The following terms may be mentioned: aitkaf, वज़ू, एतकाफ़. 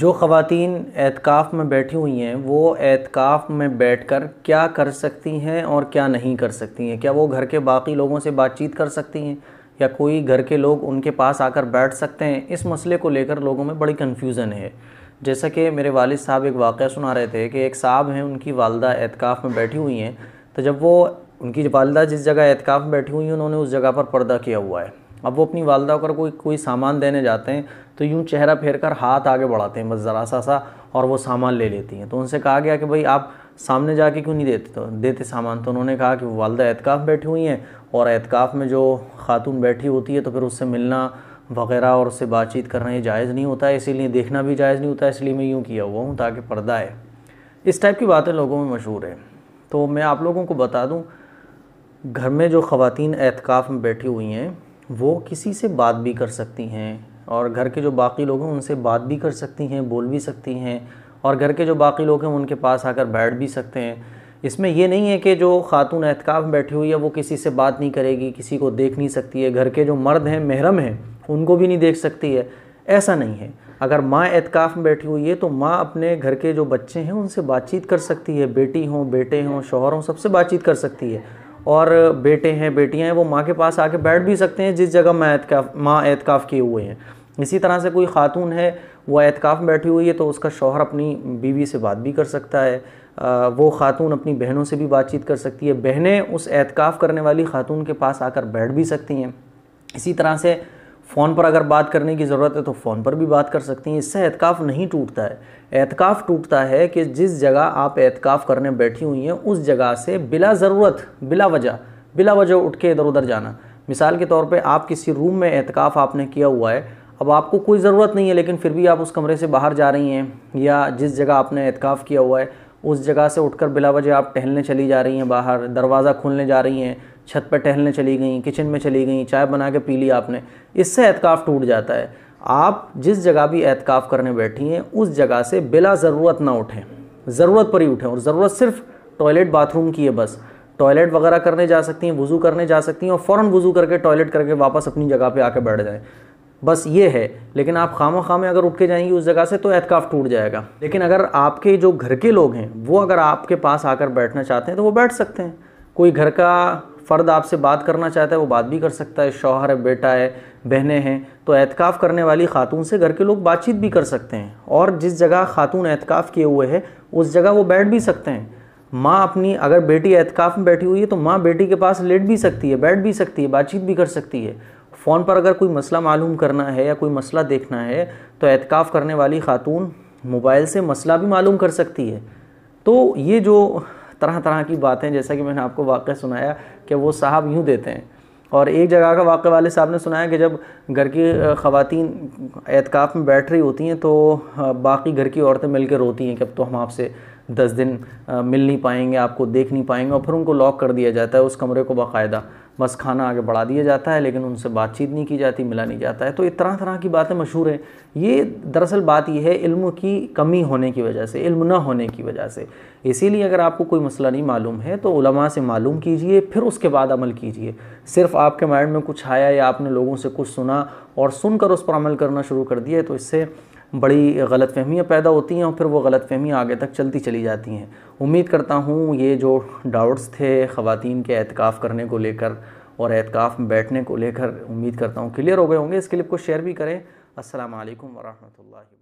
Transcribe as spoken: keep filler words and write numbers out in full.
जो ख़वातीन एतकाफ़ में बैठी हुई हैं वो एतकाफ़ में बैठकर क्या कर सकती हैं और क्या नहीं कर सकती हैं? क्या वो घर के बाकी लोगों से बातचीत कर सकती हैं या कोई घर के लोग उनके पास आकर बैठ सकते हैं? इस मसले को लेकर लोगों में बड़ी कन्फ्यूज़न है। जैसा कि मेरे वालिद साहब एक वाक़या सुना रहे थे कि एक साहब हैं, उनकी वालदा एतकाफ़ में बैठी हुई हैं। तो जब वो उनकी वालदा जिस जगह एतकाफ़ में बैठी हुई हैं उन्होंने उस जगह पर पर्दा किया हुआ है। अब वो अपनी वालदा को कोई कोई सामान देने जाते हैं तो यूँ चेहरा फेर कर हाथ आगे बढ़ाते हैं बस ज़रा सा सा और वो सामान ले लेती हैं। तो उनसे कहा गया कि भाई आप सामने जाके क्यों नहीं देते तो देते सामान? तो उन्होंने कहा कि वालदा एतकाफ़ बैठी हुई हैं और एतकाफ़ में जो खातून बैठी होती है तो फिर उससे मिलना वगैरह और उससे बातचीत करना ये जायज़ नहीं होता है, इसीलिए देखना भी जायज़ नहीं होता, इसलिए मैं यूँ किया हुआ हूँ ताकि पर्दा है। इस टाइप की बातें लोगों में मशहूर है। तो मैं आप लोगों को बता दूँ, घर में जो ख़वातीन एतकाफ़ में बैठी हुई हैं वो किसी से बात भी कर सकती हैं और घर के जो बाकी लोग हैं उनसे बात भी कर सकती हैं, बोल भी सकती हैं और घर के जो बाकी लोग हैं उनके पास आकर बैठ भी सकते हैं। इसमें यह नहीं है कि जो खातून एहतिकाफ़ बैठी हुई है वो किसी से बात नहीं करेगी, किसी को देख नहीं सकती है, घर के जो मर्द हैं महरम हैं उनको भी नहीं देख सकती है, ऐसा नहीं है। अगर माँ एहतिकाफ़ में बैठी हुई है तो माँ अपने घर के जो बच्चे हैं उनसे बातचीत कर सकती है, बेटी हों बेटे हों शौहर हों सबसे बातचीत कर सकती है और बेटे हैं बेटियां हैं वो माँ के पास आके बैठ भी सकते हैं जिस जगह माँ एतकाफ माँ एतकाफ़ किए हुए हैं। इसी तरह से कोई खातून है वो एतकाफ़ में बैठी हुई है तो उसका शौहर अपनी बीवी से बात भी कर सकता है, वो खातून अपनी बहनों से भी बातचीत कर सकती है, बहनें उस एतकाफ़ करने वाली खातून के पास आकर बैठ भी सकती हैं। इसी तरह से फ़ोन पर अगर बात करने की ज़रूरत है तो फ़ोन पर भी बात कर सकती हैं। इससे एतकाफ़ नहीं टूटता है। एतकाफ़ टूटता है कि जिस जगह आप एतकाफ़ करने बैठी हुई हैं उस जगह से बिला ज़रूरत बिला वजह बिला वजह उठ के इधर उधर जाना। मिसाल के तौर पे आप किसी रूम में एतकाफ़ आपने किया हुआ है, अब आपको कोई ज़रूरत नहीं है लेकिन फिर भी आप उस कमरे से बाहर जा रही हैं या जिस जगह आपने एतकाफ़ किया हुआ है उस जगह से उठकर बिला वजह आप टहलने चली जा रही हैं, बाहर दरवाज़ा खोलने जा रही हैं, छत पर टहलने चली गई, किचन में चली गई, चाय बना के पी ली आपने, इससे एतकाफ़ टूट जाता है। आप जिस जगह भी एतकाफ़ करने बैठी हैं उस जगह से बिला ज़रूरत ना उठें, ज़रूरत पर ही उठें और ज़रूरत सिर्फ टॉयलेट बाथरूम की है बस। टॉयलेट वगैरह करने जा सकती हैं, वज़ू करने जा सकती हैं और फ़ौरन वज़ू करके टॉयलेट करके वापस अपनी जगह पर आकर बैठ जाएँ, बस ये है। लेकिन आप खामा खामे अगर उठ के जाएंगी उस जगह से तो एतकाफ़ टूट जाएगा। लेकिन अगर आपके जो घर के लोग हैं वो अगर आपके पास आकर बैठना चाहते हैं तो वो बैठ सकते हैं। कोई घर का फ़र्द आपसे बात करना चाहता है वो बात भी कर सकता है, शौहर है बेटा है बहनें हैं, तो एतकाफ़ करने वाली खातून से घर के लोग बातचीत भी कर सकते हैं और जिस जगह खातून एतकाफ़ किए हुए है उस जगह वो बैठ भी सकते हैं। माँ अपनी अगर बेटी एतकाफ़ में बैठी हुई है तो माँ बेटी के पास लेट भी सकती है, बैठ भी सकती है, बातचीत भी कर सकती है। फ़ोन पर अगर कोई मसला मालूम करना है या कोई मसला देखना है तो एतकाफ़ करने वाली खातून मोबाइल से मसला भी मालूम कर सकती है। तो ये जो तरह तरह की बातें, जैसा कि मैंने आपको वाक़या सुनाया कि वो साहब यूँ देते हैं, और एक जगह का वाक़या वाले साहब ने सुनाया कि जब घर की ख़वातीन एतकाफ़ में बैठ रही होती हैं तो बाकी घर की औरतें मिलकर रोती हैं कि अब तो हम आपसे दस दिन मिल नहीं पाएंगे, आपको देख नहीं पाएंगे, और फिर उनको लॉक कर दिया जाता है उस कमरे को बाकायदा, बस खाना आगे बढ़ा दिया जाता है लेकिन उनसे बातचीत नहीं की जाती, मिला नहीं जाता है। तो इस तरह तरह की बातें मशहूर हैं। ये दरअसल बात यह है इल्म की कमी होने की वजह से, इल्म ना होने की वजह से। इसीलिए अगर आपको कोई मसला नहीं मालूम है तो उलमा से मालूम कीजिए, फिर उसके बाद अमल कीजिए। सिर्फ आपके माइंड में कुछ आया या आपने लोगों से कुछ सुना और सुनकर उस पर अमल करना शुरू कर दिया तो इससे बड़ी गलतफहमियाँ पैदा होती हैं और फिर वो गलतफहमियाँ आगे तक चलती चली जाती हैं। उम्मीद करता हूँ ये जो डाउट्स थे ख़वातीन के एतकाफ़ करने को लेकर और एतकाफ़ में बैठने को लेकर, उम्मीद करता हूँ क्लियर हो गए होंगे। इस क्लिप को शेयर भी करें। अस्सलाम वालेकुम वरहमतुल्लाहि।